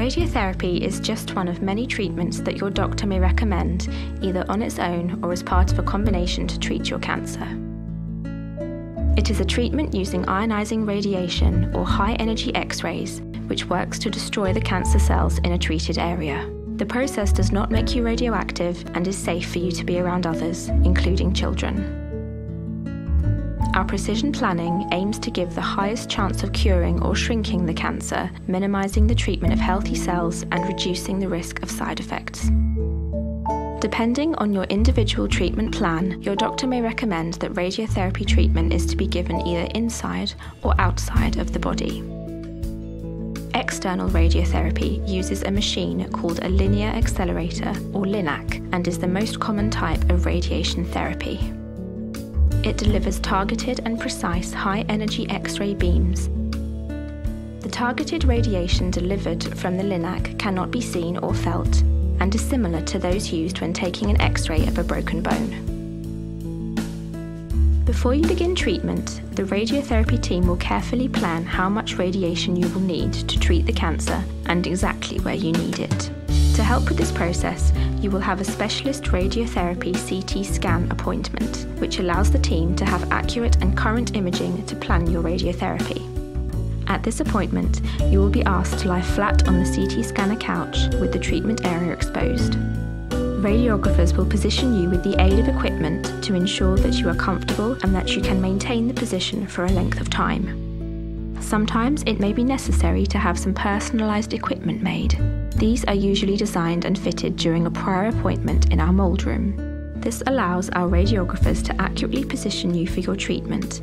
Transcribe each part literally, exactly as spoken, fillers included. Radiotherapy is just one of many treatments that your doctor may recommend, either on its own or as part of a combination to treat your cancer. It is a treatment using ionising radiation or high-energy X-rays, which works to destroy the cancer cells in a treated area. The process does not make you radioactive and is safe for you to be around others, including children. Our precision planning aims to give the highest chance of curing or shrinking the cancer, minimising the treatment of healthy cells and reducing the risk of side effects. Depending on your individual treatment plan, your doctor may recommend that radiotherapy treatment is to be given either inside or outside of the body. External radiotherapy uses a machine called a linear accelerator, or LINAC, and is the most common type of radiation therapy. It delivers targeted and precise high-energy X-ray beams. The targeted radiation delivered from the LINAC cannot be seen or felt, and is similar to those used when taking an X-ray of a broken bone. Before you begin treatment, the radiotherapy team will carefully plan how much radiation you will need to treat the cancer and exactly where you need it. To help with this process, you will have a specialist radiotherapy C T scan appointment, which allows the team to have accurate and current imaging to plan your radiotherapy. At this appointment, you will be asked to lie flat on the C T scanner couch with the treatment area exposed. Radiographers will position you with the aid of equipment to ensure that you are comfortable and that you can maintain the position for a length of time. Sometimes it may be necessary to have some personalised equipment made. These are usually designed and fitted during a prior appointment in our mould room. This allows our radiographers to accurately position you for your treatment.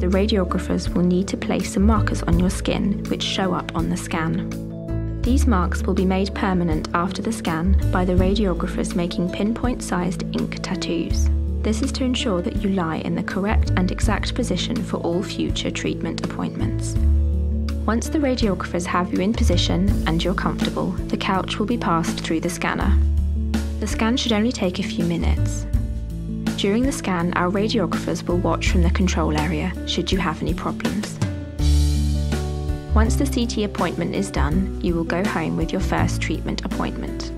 The radiographers will need to place some markers on your skin, which show up on the scan. These marks will be made permanent after the scan by the radiographers making pinpoint-sized ink tattoos. This is to ensure that you lie in the correct and exact position for all future treatment appointments. Once the radiographers have you in position and you're comfortable, the couch will be passed through the scanner. The scan should only take a few minutes. During the scan, our radiographers will watch from the control area, should you have any problems. Once the C T appointment is done, you will go home with your first treatment appointment.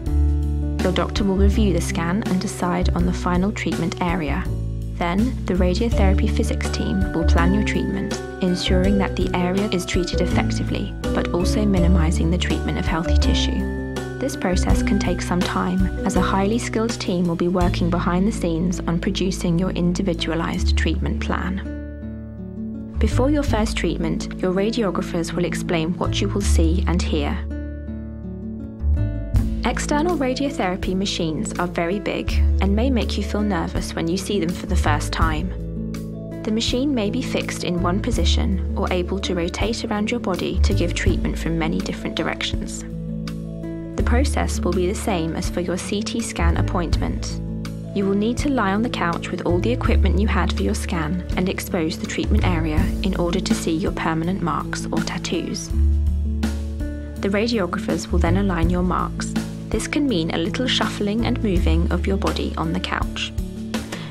Your doctor will review the scan and decide on the final treatment area. Then, the radiotherapy physics team will plan your treatment, ensuring that the area is treated effectively, but also minimising the treatment of healthy tissue. This process can take some time, as a highly skilled team will be working behind the scenes on producing your individualised treatment plan. Before your first treatment, your radiographers will explain what you will see and hear. External radiotherapy machines are very big and may make you feel nervous when you see them for the first time. The machine may be fixed in one position or able to rotate around your body to give treatment from many different directions. The process will be the same as for your C T scan appointment. You will need to lie on the couch with all the equipment you had for your scan and expose the treatment area in order to see your permanent marks or tattoos. The radiographers will then align your marks. This can mean a little shuffling and moving of your body on the couch.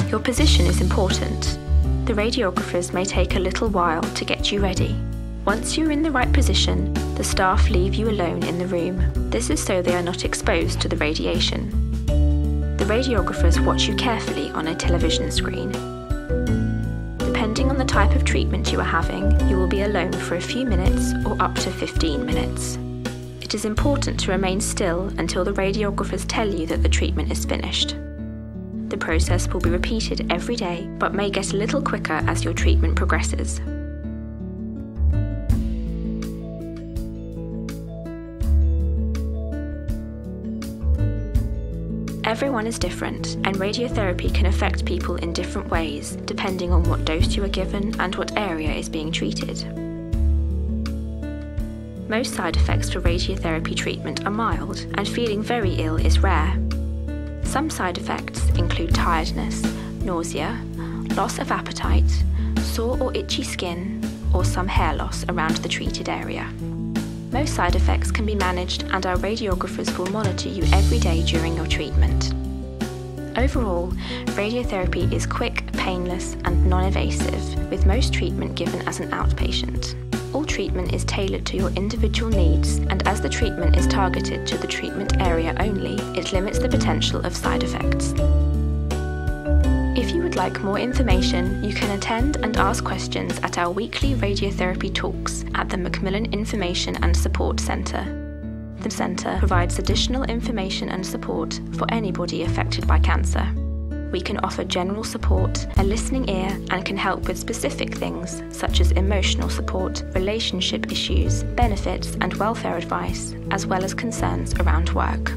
Your position is important. The radiographers may take a little while to get you ready. Once you're in the right position, the staff leave you alone in the room. This is so they are not exposed to the radiation. The radiographers watch you carefully on a television screen. Depending on the type of treatment you are having, you will be alone for a few minutes or up to fifteen minutes. It is important to remain still until the radiographers tell you that the treatment is finished. The process will be repeated every day, but may get a little quicker as your treatment progresses. Everyone is different, and radiotherapy can affect people in different ways, depending on what dose you are given and what area is being treated. Most side effects for radiotherapy treatment are mild, and feeling very ill is rare. Some side effects include tiredness, nausea, loss of appetite, sore or itchy skin, or some hair loss around the treated area. Most side effects can be managed, and our radiographers will monitor you every day during your treatment. Overall, radiotherapy is quick, painless and non-invasive, with most treatment given as an outpatient. All treatment is tailored to your individual needs, and as the treatment is targeted to the treatment area only, it limits the potential of side effects. If you would like more information, you can attend and ask questions at our weekly radiotherapy talks at the Macmillan Information and Support Centre. The centre provides additional information and support for anybody affected by cancer. We can offer general support, a listening ear, and can help with specific things such as emotional support, relationship issues, benefits and welfare advice, as well as concerns around work.